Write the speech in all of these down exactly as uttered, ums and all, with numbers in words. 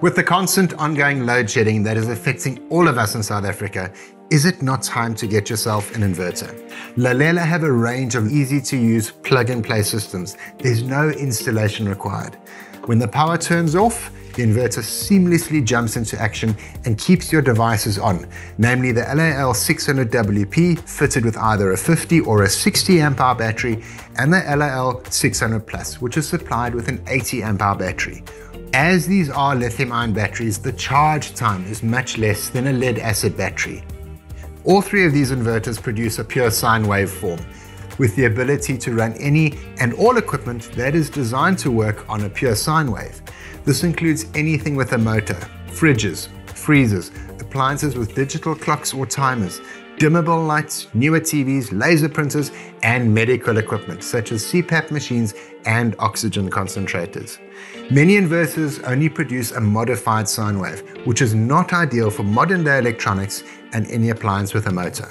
With the constant ongoing load shedding that is affecting all of us in South Africa, is it not time to get yourself an inverter? Lalela have a range of easy-to-use plug-and-play systems. There's no installation required. When the power turns off, the inverter seamlessly jumps into action and keeps your devices on, namely the L A L six hundred W P fitted with either a fifty or a sixty amp hour battery, and the L A L six hundred plus, which is supplied with an eighty amp hour battery. As these are lithium ion batteries, the charge time is much less than a lead acid battery. All three of these inverters produce a pure sine wave form, with the ability to run any and all equipment that is designed to work on a pure sine wave. This includes anything with a motor, fridges, freezers, appliances with digital clocks or timers, dimmable lights, newer T Vs, laser printers, and medical equipment such as C PAP machines and oxygen concentrators. Many inverters only produce a modified sine wave, which is not ideal for modern day electronics and any appliance with a motor.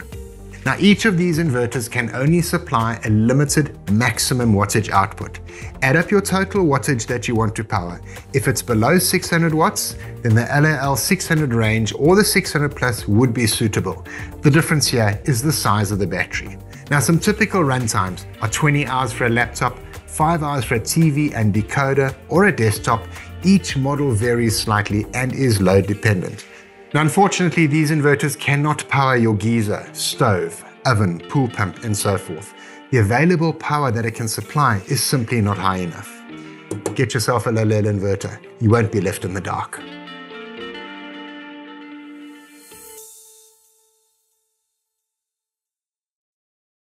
Now, each of these inverters can only supply a limited maximum wattage output. Add up your total wattage that you want to power. If it's below six hundred watts, then the L A L six hundred range or the six hundred plus would be suitable. The difference here is the size of the battery. Now, some typical run times are twenty hours for a laptop, five hours for a T V and decoder or a desktop. Each model varies slightly and is load dependent. Now, unfortunately, these inverters cannot power your geyser, stove, oven, pool pump, and so forth. The available power that it can supply is simply not high enough. Get yourself a Lalela inverter. You won't be left in the dark.